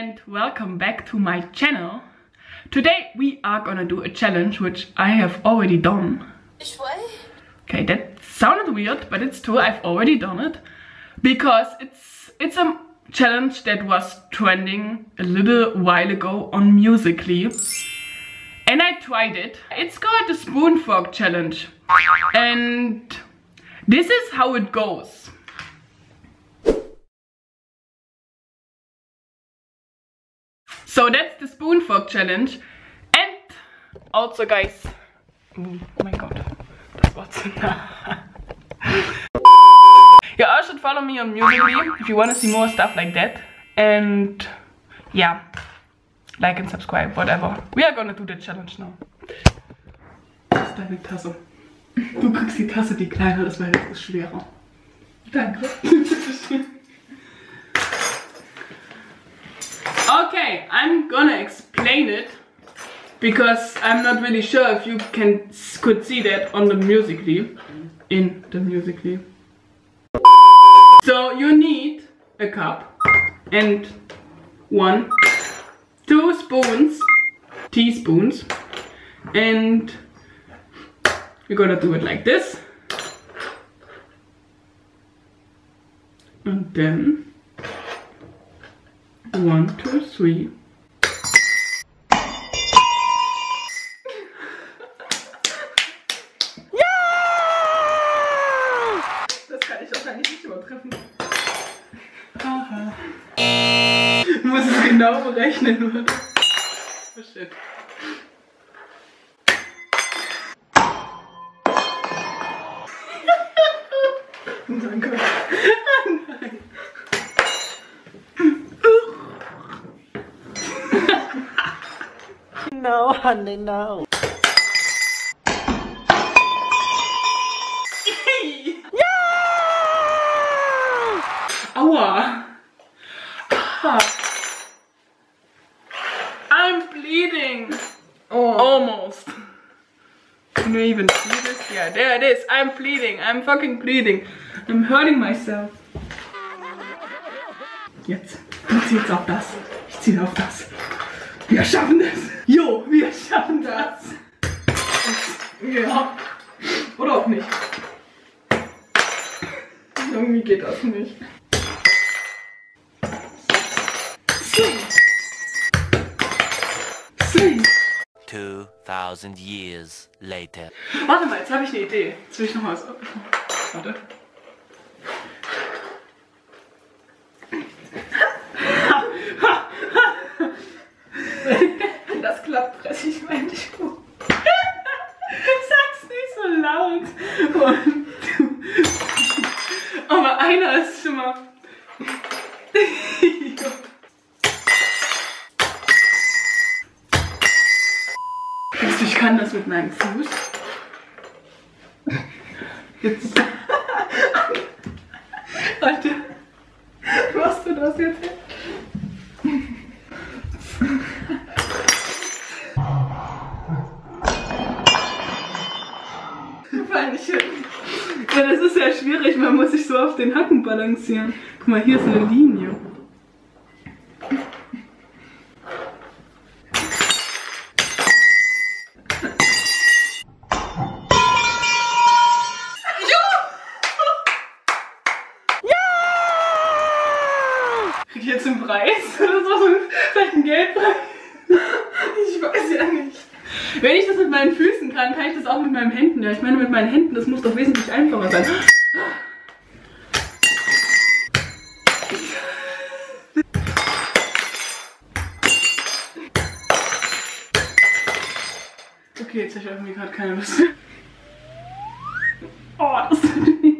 and welcome back to my channel. Today we are gonna do a challenge which I have already done. Okay, that sounded weird, but it's true, I've already done it. Because it's a challenge that was trending a little while ago on Musical.ly. And I tried it. It's called the Spoon Frog Challenge. And this is how it goes. So that's the Spoon Frog Challenge. And also, guys, oh my god, das war's. You all should follow me on Musical.ly if you want to see more stuff like that. And yeah, like and subscribe, whatever. We are gonna do the challenge now. Das ist deine Tasse. Du kriegst die Tasse, die kleiner ist, weil das ist schwerer. Danke. Okay, I'm gonna explain it, because I'm not really sure if you could see that on the Musical.ly, in the Musical.ly. So you need a cup and two teaspoons, and you're gonna do it like this. And then 1, 2, 3. Yeah! Das kann ich wahrscheinlich nicht übertreffen. Aha. Du musst es genau berechnen, oder? Oh shit. Danke. No, honey, no. Yeah! Aua! Ah. I'm bleeding! Oh. Almost. Can you even see this? Yeah, there it is. I'm bleeding. I'm fucking bleeding. I'm hurting myself. Jetzt. Ich zieh jetzt auf das. Ich zieh auf das. Wir schaffen das! Jo, wir schaffen das! Ja. Oder auch nicht. Irgendwie geht das nicht. Sing! Sing! 2000 years later. Warte mal, jetzt habe ich eine Idee. Jetzt will ich nochmal was. Warte. Ich meine, ich sag's nicht so laut. Aber einer ist schon mal. Ich kann das mit meinem Fuß. Jetzt. Alter, machst du das jetzt? Ja, das ist ja schwierig, man muss sich so auf den Hacken balancieren. Guck mal, hier ist eine Linie. Ja! Krieg ich jetzt einen Preis? Das war so vielleicht ein Geldpreis. Ich weiß ja nicht. Wenn ich das mit meinen Füßen kann ich das auch mit meinen Händen. Ja, ich meine, mit meinen Händen, das muss doch wesentlich einfacher sein. Okay, jetzt habe ich irgendwie gerade keine Lust. Oh, das tut weh.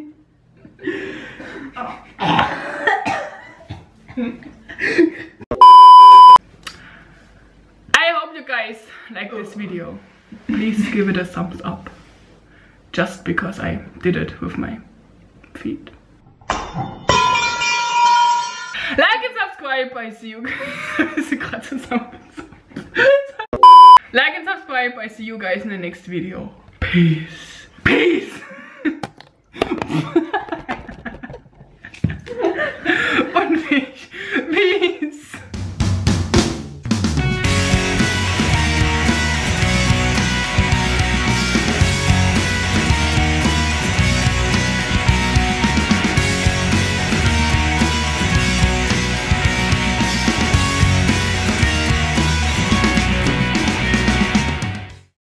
Guys, like this video, please give it a thumbs up, just because I did it with my feet. Like and subscribe, I see you guys. Like and subscribe, I see you guys in the next video. Peace. Peace.